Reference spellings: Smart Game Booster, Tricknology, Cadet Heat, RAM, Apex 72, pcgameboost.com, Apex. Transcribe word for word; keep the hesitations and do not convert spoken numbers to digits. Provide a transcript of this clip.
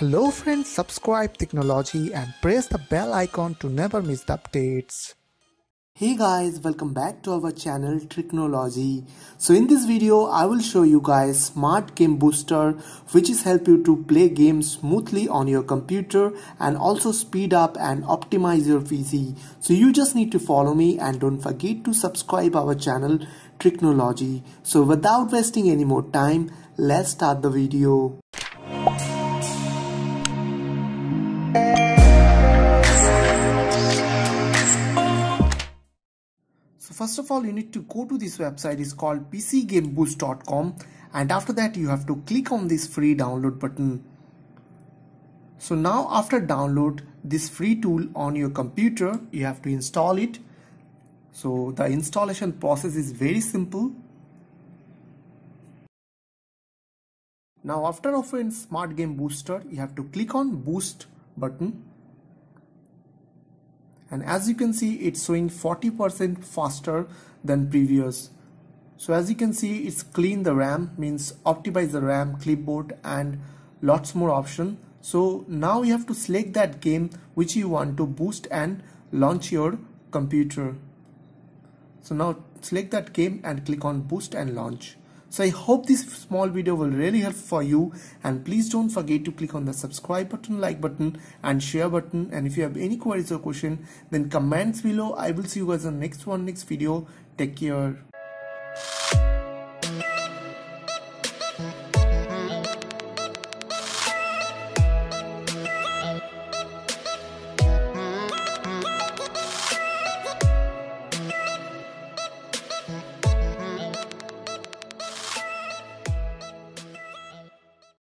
Hello friends, subscribe Tricknology and press the bell icon to never miss the updates. Hey guys, welcome back to our channel Tricknology. So in this video I will show you guys Smart Game Booster, which is help you to play games smoothly on your computer and also speed up and optimize your P C. So you just need to follow me and don't forget to subscribe our channel Tricknology. So without wasting any more time, let's start the video. First of all, you need to go to this website. It's called p c game boost dot com, and after that you have to click on this free download button. So now after download this free tool on your computer, you have to install it. So the installation process is very simple. Now after opening Smart Game Booster, you have to click on Boost button. And as you can see, it's showing forty percent faster than previous. So as you can see, it's clean the RAM, means optimize the RAM, clipboard and lots more option. So now you have to select that game which you want to boost and launch your computer. So now select that game and click on boost and launch. So I hope this small video will really help for you, and please don't forget to click on the subscribe button, like button and share button, and if you have any queries or question then comments below. I will see you guys on next one next video. Take care.